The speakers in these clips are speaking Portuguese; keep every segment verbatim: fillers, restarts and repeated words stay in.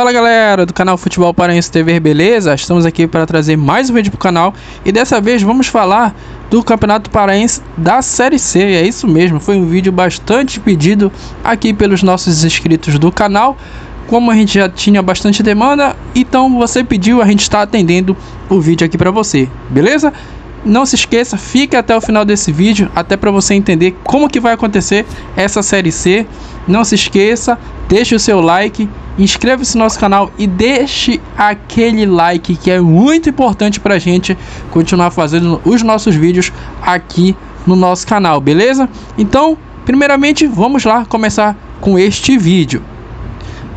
Fala galera do canal Futebol Paraense T V, beleza? Estamos aqui para trazer mais um vídeo para o canal e dessa vez vamos falar do Campeonato Paraense da Série C, é isso mesmo, foi um vídeo bastante pedido aqui pelos nossos inscritos do canal. Como a gente já tinha bastante demanda, então você pediu, a gente está atendendo o vídeo aqui para você, beleza? Não se esqueça, fique até o final desse vídeo, até para você entender como que vai acontecer essa Série C. Não se esqueça, deixe o seu like, inscreva-se no nosso canal e deixe aquele like que é muito importante para a gente continuar fazendo os nossos vídeos aqui no nosso canal, beleza? Então, primeiramente, vamos lá começar com este vídeo.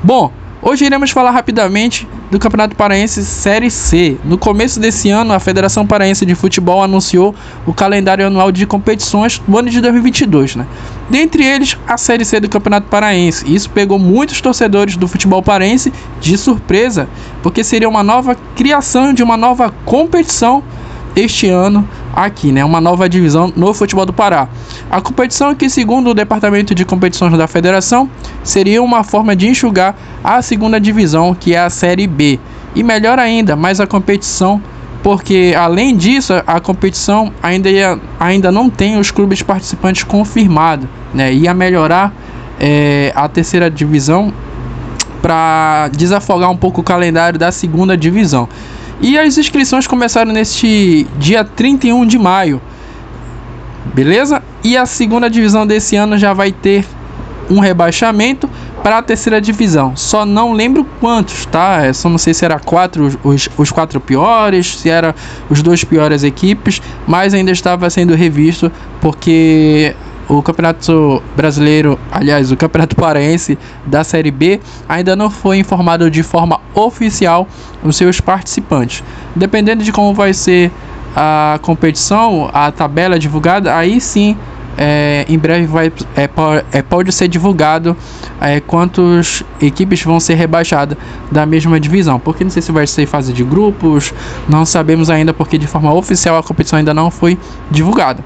Bom, hoje iremos falar rapidamente do Campeonato Paraense Série C. No começo desse ano, a Federação Paraense de Futebol anunciou o calendário anual de competições do ano de dois mil e vinte e dois, né? Dentre eles, a Série C do Campeonato Paraense. Isso pegou muitos torcedores do futebol paraense de surpresa, porque seria uma nova criação de uma nova competição este ano aqui, né, uma nova divisão no futebol do Pará. A competição que, segundo o Departamento de Competições da Federação, seria uma forma de enxugar a segunda divisão, que é a Série B. E melhor ainda, mais a competição, porque além disso, a competição ainda, ia, ainda não tem os clubes participantes confirmados, né, ia melhorar é, a terceira divisão para desafogar um pouco o calendário da segunda divisão. E as inscrições começaram neste dia trinta e um de maio, beleza? E a segunda divisão desse ano já vai ter um rebaixamento para a terceira divisão. Só não lembro quantos, tá? Eu só não sei se era quatro, os, os quatro piores, se era os dois piores equipes, mas ainda estava sendo revisto porque o Campeonato Brasileiro, aliás, o Campeonato Paraense da Série B ainda não foi informado de forma oficial os seus participantes. Dependendo de como vai ser a competição, a tabela divulgada, aí sim, é, em breve vai, é, é, pode ser divulgado é, quantas equipes vão ser rebaixadas da mesma divisão, porque não sei se vai ser fase de grupos, não sabemos ainda, porque de forma oficial a competição ainda não foi divulgada.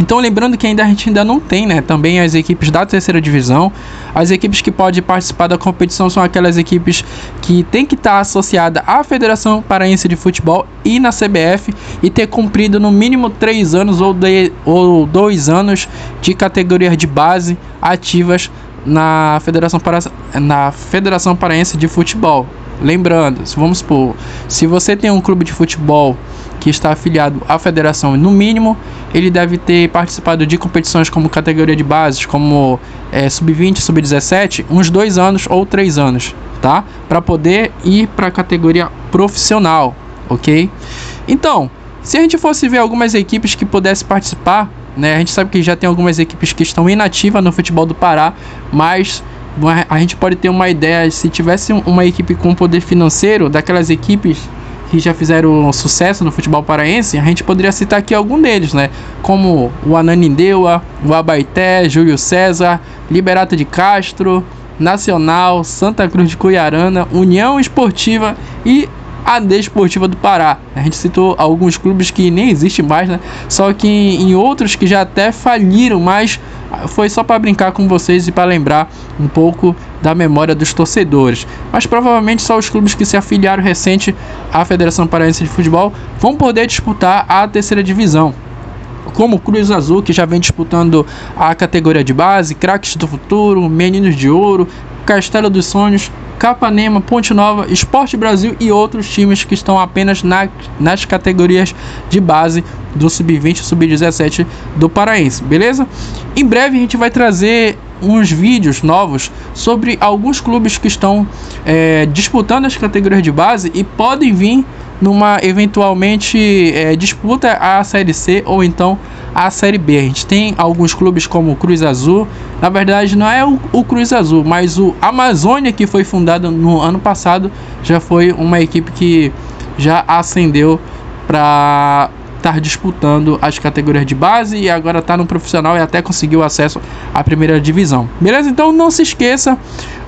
Então, lembrando que ainda a gente ainda não tem, né, também as equipes da terceira divisão. As equipes que podem participar da competição são aquelas equipes que tem que estar associada à Federação Paraense de Futebol e na C B F e ter cumprido no mínimo três anos ou, de, ou dois anos de categorias de base ativas na Federação, para, na Federação Paraense de Futebol. Lembrando, vamos supor, se você tem um clube de futebol que está afiliado à federação, no mínimo, ele deve ter participado de competições como categoria de bases, como é, sub vinte, sub dezessete, uns dois anos ou três anos, tá? Para poder ir para a categoria profissional, ok? Então, se a gente fosse ver algumas equipes que pudessem participar, né? A gente sabe que já tem algumas equipes que estão inativas no futebol do Pará, mas a gente pode ter uma ideia, se tivesse uma equipe com poder financeiro, daquelas equipes que já fizeram sucesso no futebol paraense, a gente poderia citar aqui algum deles, né? Como o Ananindeua, o Abaité, Júlio César, Liberato de Castro, Nacional, Santa Cruz de Cuiarana, União Esportiva e a Desportiva do Pará. A gente citou alguns clubes que nem existe mais, né? Só que em outros que já até faliram, mas foi só para brincar com vocês e para lembrar um pouco da memória dos torcedores. Mas provavelmente só os clubes que se afiliaram recente à Federação Paraense de Futebol vão poder disputar a terceira divisão, como o Cruz Azul, que já vem disputando a categoria de base, Craques do Futuro, Meninos de Ouro, Castelo dos Sonhos, Capanema, Ponte Nova, Esporte Brasil e outros times que estão apenas na, nas categorias de base do sub vinte e sub dezessete do Paraense, beleza? Em breve a gente vai trazer uns vídeos novos sobre alguns clubes que estão é, disputando as categorias de base e podem vir numa eventualmente é, disputa a Série C ou então a Série B. A gente tem alguns clubes como o Cruz Azul, na verdade não é o, o Cruz Azul, mas o Amazônia, que foi fundado no ano passado, já foi uma equipe que já ascendeu para estar disputando as categorias de base e agora está no profissional e até conseguiu acesso à primeira divisão, beleza? Então não se esqueça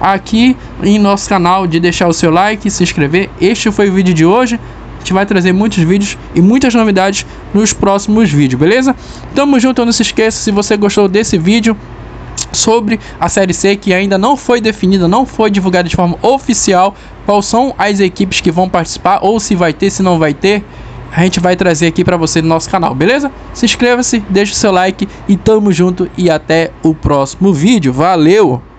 aqui em nosso canal de deixar o seu like, se inscrever. Este foi o vídeo de hoje, a gente vai trazer muitos vídeos e muitas novidades nos próximos vídeos, beleza? Tamo junto, não se esqueça, se você gostou desse vídeo, sobre a Série C, que ainda não foi definida, não foi divulgada de forma oficial quais são as equipes que vão participar, ou se vai ter, se não vai ter. A gente vai trazer aqui para você no nosso canal, beleza? Se inscreva-se, deixa o seu like e tamo junto e até o próximo vídeo. Valeu!